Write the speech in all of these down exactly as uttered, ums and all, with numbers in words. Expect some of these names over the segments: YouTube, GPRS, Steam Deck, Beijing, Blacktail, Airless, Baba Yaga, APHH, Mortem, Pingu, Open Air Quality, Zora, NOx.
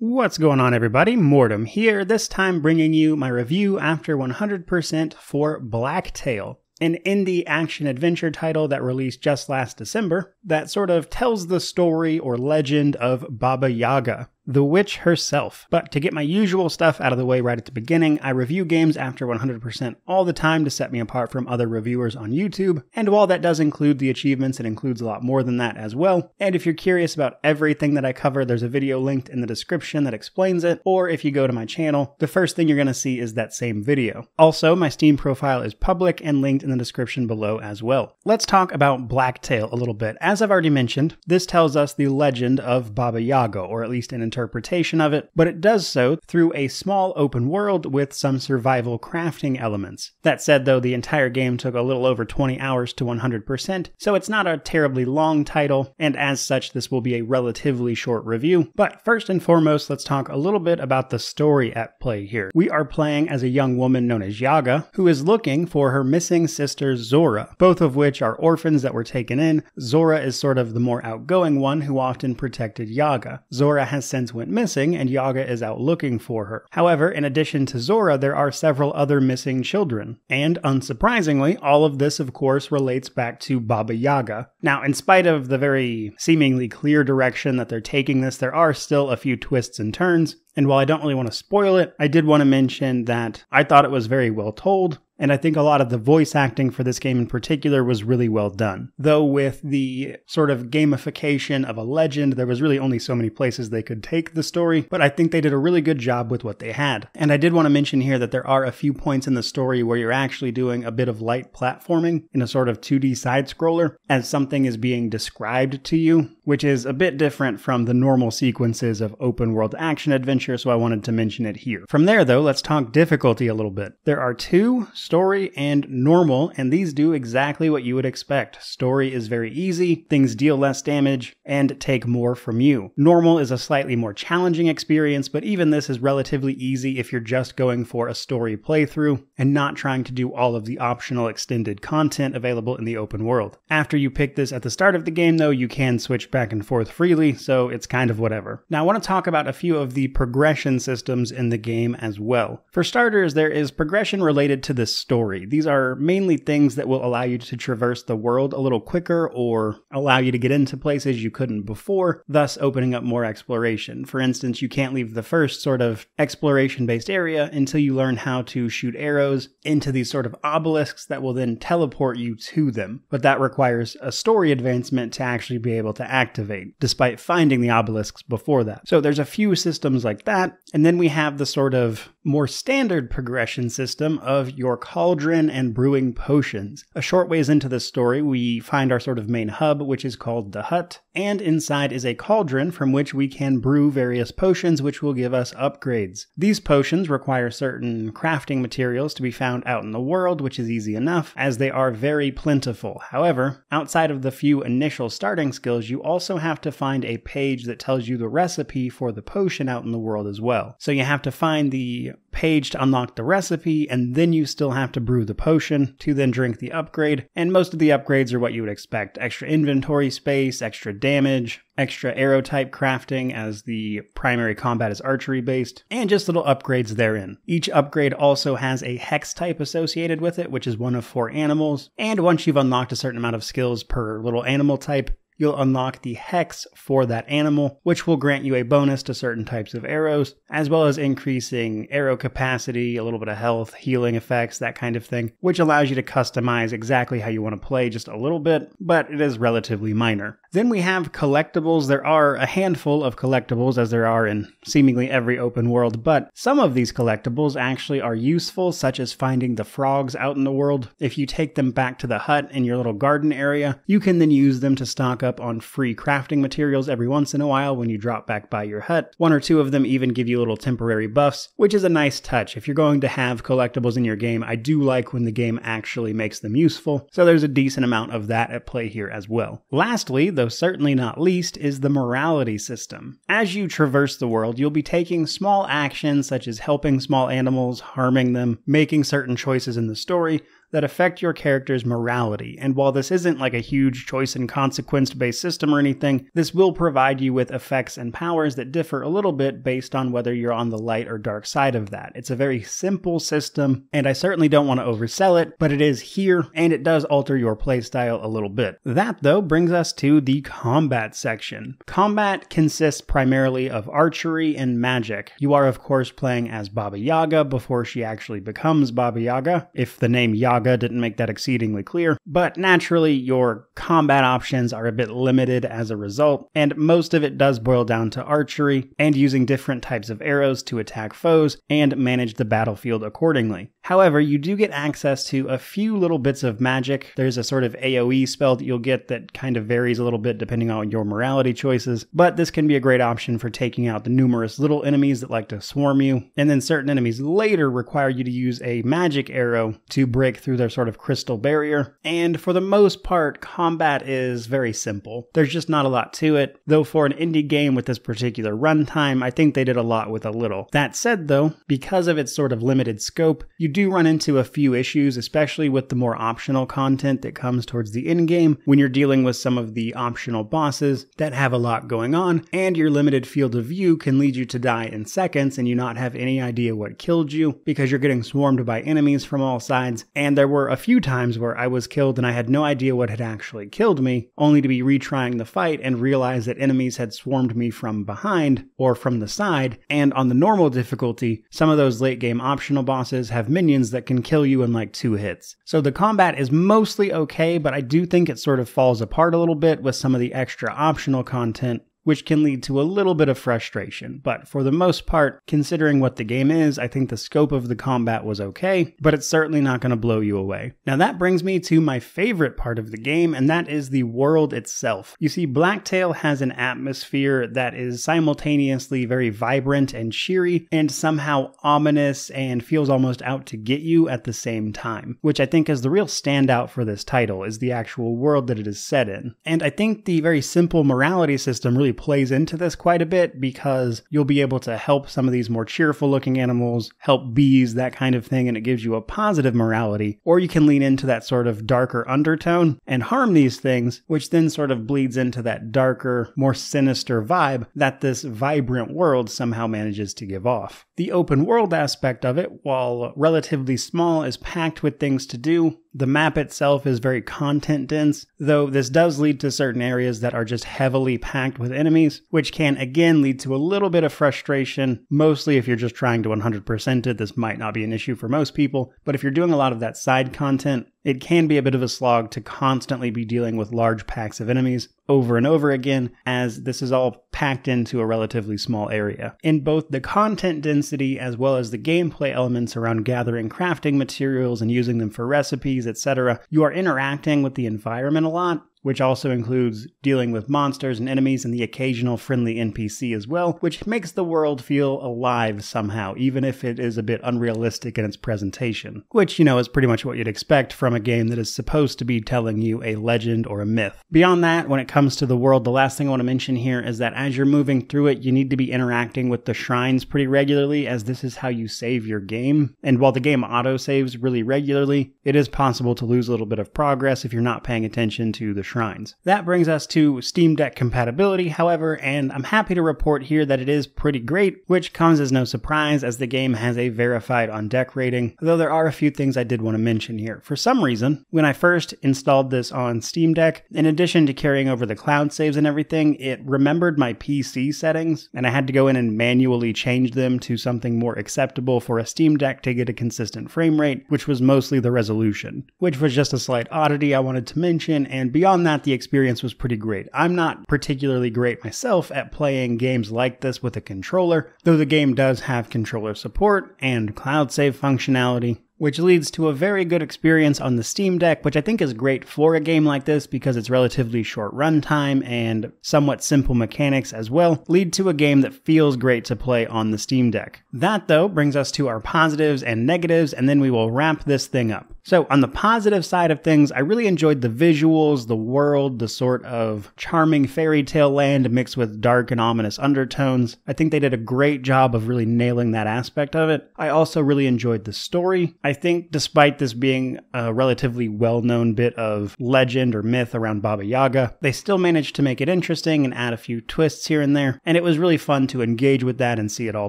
What's going on, everybody? Mortem here, this time bringing you my review after one hundred percent for Blacktail, an indie action-adventure title that released just last December that sort of tells the story or legend of Baba Yaga, the witch herself. But to get my usual stuff out of the way right at the beginning, I review games after one hundred percent all the time to set me apart from other reviewers on YouTube, and while that does include the achievements, it includes a lot more than that as well. And if you're curious about everything that I cover, there's a video linked in the description that explains it, or if you go to my channel, the first thing you're gonna see is that same video. Also, my Steam profile is public and linked in the description below as well. Let's talk about Blacktail a little bit. As I've already mentioned, this tells us the legend of Baba Yaga, or at least an interpretation interpretation of it, but it does so through a small open world with some survival crafting elements. That said, though, the entire game took a little over twenty hours to one hundred percent, so it's not a terribly long title, and as such this will be a relatively short review. But first and foremost, let's talk a little bit about the story at play here. We are playing as a young woman known as Yaga, who is looking for her missing sister Zora, both of which are orphans that were taken in. Zora is sort of the more outgoing one who often protected Yaga. Zora has since went missing, and Yaga is out looking for her. However, in addition to Zora, there are several other missing children. And unsurprisingly, all of this of course relates back to Baba Yaga. Now, in spite of the very seemingly clear direction that they're taking this, there are still a few twists and turns, and while I don't really want to spoil it, I did want to mention that I thought it was very well told. And I think a lot of the voice acting for this game in particular was really well done. Though with the sort of gamification of a legend, there was really only so many places they could take the story, but I think they did a really good job with what they had. And I did want to mention here that there are a few points in the story where you're actually doing a bit of light platforming in a sort of two D side-scroller as something is being described to you, which is a bit different from the normal sequences of open-world action adventure, so I wanted to mention it here. From there, though, let's talk difficulty a little bit. There are two story and normal, and these do exactly what you would expect. Story is very easy, things deal less damage, and take more from you. Normal is a slightly more challenging experience, but even this is relatively easy if you're just going for a story playthrough and not trying to do all of the optional extended content available in the open world. After you pick this at the start of the game, though, you can switch back and forth freely, so it's kind of whatever. Now, I want to talk about a few of the progression systems in the game as well. For starters, there is progression related to the story. These are mainly things that will allow you to traverse the world a little quicker or allow you to get into places you couldn't before, thus opening up more exploration. For instance, you can't leave the first sort of exploration-based area until you learn how to shoot arrows into these sort of obelisks that will then teleport you to them, but that requires a story advancement to actually be able to activate, despite finding the obelisks before that. So there's a few systems like that, and then we have the sort of more standard progression system of your cauldron and brewing potions. A short ways into the story, we find our sort of main hub, which is called the Hut, and inside is a cauldron from which we can brew various potions which will give us upgrades. These potions require certain crafting materials to be found out in the world, which is easy enough, as they are very plentiful. However, outside of the few initial starting skills, you also have to find a page that tells you the recipe for the potion out in the world as well. So you have to find the page to unlock the recipe, and then you still have to brew the potion to then drink the upgrade, and most of the upgrades are what you would expect. Extra inventory space, extra damage, extra arrow type crafting, as the primary combat is archery based, and just little upgrades therein. Each upgrade also has a hex type associated with it, which is one of four animals, and once you've unlocked a certain amount of skills per little animal type, you'll unlock the hex for that animal, which will grant you a bonus to certain types of arrows, as well as increasing arrow capacity, a little bit of health, healing effects, that kind of thing, which allows you to customize exactly how you want to play just a little bit, but it is relatively minor. Then we have collectibles. There are a handful of collectibles, as there are in seemingly every open world, but some of these collectibles actually are useful, such as finding the frogs out in the world. If you take them back to the hut in your little garden area, you can then use them to stock up Up on free crafting materials every once in a while when you drop back by your hut. One or two of them even give you little temporary buffs, which is a nice touch. If you're going to have collectibles in your game, I do like when the game actually makes them useful, so there's a decent amount of that at play here as well. Lastly, though certainly not least, is the morality system. As you traverse the world, you'll be taking small actions such as helping small animals, harming them, making certain choices in the story, that affect your character's morality, and while this isn't like a huge choice and consequence-based system or anything, this will provide you with effects and powers that differ a little bit based on whether you're on the light or dark side of that. It's a very simple system, and I certainly don't want to oversell it, but it is here, and it does alter your playstyle a little bit. That, though, brings us to the combat section. Combat consists primarily of archery and magic. You are, of course, playing as Baba Yaga before she actually becomes Baba Yaga, if the name Yaga didn't make that exceedingly clear, but naturally your combat options are a bit limited as a result, and most of it does boil down to archery and using different types of arrows to attack foes and manage the battlefield accordingly. However, you do get access to a few little bits of magic. There's a sort of AoE spell that you'll get that kind of varies a little bit depending on your morality choices, but this can be a great option for taking out the numerous little enemies that like to swarm you, and then certain enemies later require you to use a magic arrow to break through through their sort of crystal barrier, and for the most part, combat is very simple. There's just not a lot to it, though for an indie game with this particular runtime, I think they did a lot with a little. That said though, because of its sort of limited scope, you do run into a few issues, especially with the more optional content that comes towards the end game when you're dealing with some of the optional bosses that have a lot going on, and your limited field of view can lead you to die in seconds and you not have any idea what killed you because you're getting swarmed by enemies from all sides, and there were a few times where I was killed and I had no idea what had actually killed me, only to be retrying the fight and realize that enemies had swarmed me from behind or from the side, and on the normal difficulty, some of those late game optional bosses have minions that can kill you in like two hits. So the combat is mostly okay, but I do think it sort of falls apart a little bit with some of the extra optional content, which can lead to a little bit of frustration, but for the most part, considering what the game is, I think the scope of the combat was okay, but it's certainly not going to blow you away. Now that brings me to my favorite part of the game, and that is the world itself. You see, Blacktail has an atmosphere that is simultaneously very vibrant and cheery, and somehow ominous and feels almost out to get you at the same time, which I think is the real standout for this title, is the actual world that it is set in. And I think the very simple morality system really plays into this quite a bit, because you'll be able to help some of these more cheerful looking animals, help bees, that kind of thing, and it gives you a positive morality, or you can lean into that sort of darker undertone and harm these things, which then sort of bleeds into that darker, more sinister vibe that this vibrant world somehow manages to give off. The open world aspect of it, while relatively small, is packed with things to do. The map itself is very content dense, though this does lead to certain areas that are just heavily packed with enemies, which can again lead to a little bit of frustration. Mostly if you're just trying to one hundred percent it, this might not be an issue for most people, but if you're doing a lot of that side content, it can be a bit of a slog to constantly be dealing with large packs of enemies over and over again, as this is all packed into a relatively small area. In both the content density as well as the gameplay elements around gathering crafting materials and using them for recipes, et cetera, you are interacting with the environment a lot, which also includes dealing with monsters and enemies and the occasional friendly N P C as well, which makes the world feel alive somehow, even if it is a bit unrealistic in its presentation, which, you know, is pretty much what you'd expect from a game that is supposed to be telling you a legend or a myth. Beyond that, when it comes to the world, the last thing I want to mention here is that as you're moving through it, you need to be interacting with the shrines pretty regularly, as this is how you save your game. And while the game auto-saves really regularly, it is possible to lose a little bit of progress if you're not paying attention to the shrines. That brings us to Steam Deck compatibility, however, and I'm happy to report here that it is pretty great, which comes as no surprise as the game has a verified on deck rating, though there are a few things I did want to mention here. For some reason, when I first installed this on Steam Deck, in addition to carrying over the cloud saves and everything, it remembered my P C settings, and I had to go in and manually change them to something more acceptable for a Steam Deck to get a consistent frame rate, which was mostly the resolution, which was just a slight oddity I wanted to mention, and beyond that, the experience was pretty great. I'm not particularly great myself at playing games like this with a controller, though the game does have controller support and cloud save functionality, which leads to a very good experience on the Steam Deck, which I think is great for a game like this because it's relatively short runtime and somewhat simple mechanics as well, lead to a game that feels great to play on the Steam Deck. That though brings us to our positives and negatives, and then we will wrap this thing up. So on the positive side of things, I really enjoyed the visuals, the world, the sort of charming fairy tale land mixed with dark and ominous undertones. I think they did a great job of really nailing that aspect of it. I also really enjoyed the story. I think despite this being a relatively well-known bit of legend or myth around Baba Yaga, they still managed to make it interesting and add a few twists here and there, and it was really fun to engage with that and see it all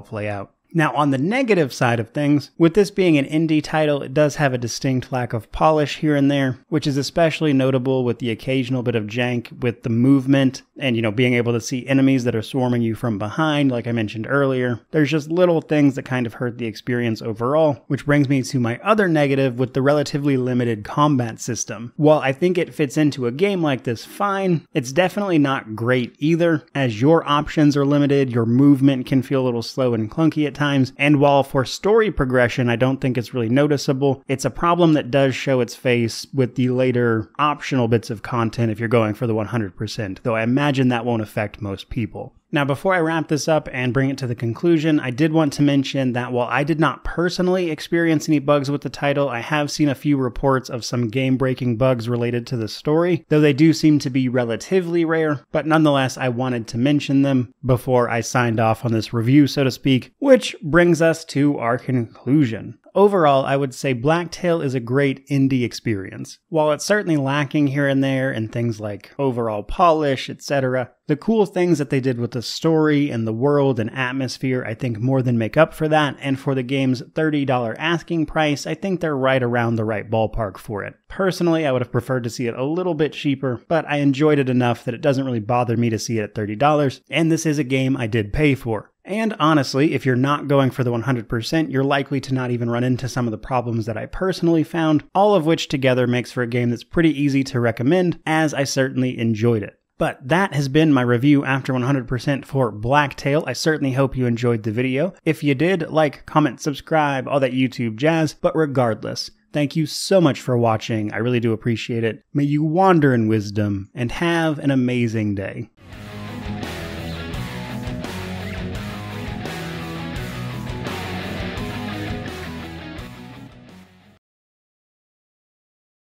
play out. Now, on the negative side of things, with this being an indie title, it does have a distinct lack of polish here and there, which is especially notable with the occasional bit of jank with the movement and, you know, being able to see enemies that are swarming you from behind, like I mentioned earlier. There's just little things that kind of hurt the experience overall, which brings me to my other negative with the relatively limited combat system. While I think it fits into a game like this fine, it's definitely not great either, as your options are limited, your movement can feel a little slow and clunky at times. times, and while for story progression I don't think it's really noticeable, it's a problem that does show its face with the later optional bits of content if you're going for the one hundred percent, though I imagine that won't affect most people. Now, before I wrap this up and bring it to the conclusion, I did want to mention that while I did not personally experience any bugs with the title, I have seen a few reports of some game-breaking bugs related to the story, though they do seem to be relatively rare, but nonetheless I wanted to mention them before I signed off on this review, so to speak, which brings us to our conclusion. Overall, I would say Blacktail is a great indie experience. While it's certainly lacking here and there in things like overall polish, et cetera, the cool things that they did with the story and the world and atmosphere I think more than make up for that, and for the game's thirty dollar asking price, I think they're right around the right ballpark for it. Personally, I would have preferred to see it a little bit cheaper, but I enjoyed it enough that it doesn't really bother me to see it at thirty dollars, and this is a game I did pay for. And honestly, if you're not going for the one hundred percent, you're likely to not even run into some of the problems that I personally found, all of which together makes for a game that's pretty easy to recommend, as I certainly enjoyed it. But that has been my review after one hundred percent for Blacktail. I certainly hope you enjoyed the video. If you did, like, comment, subscribe, all that YouTube jazz, but regardless, thank you so much for watching. I really do appreciate it. May you wander in wisdom and have an amazing day.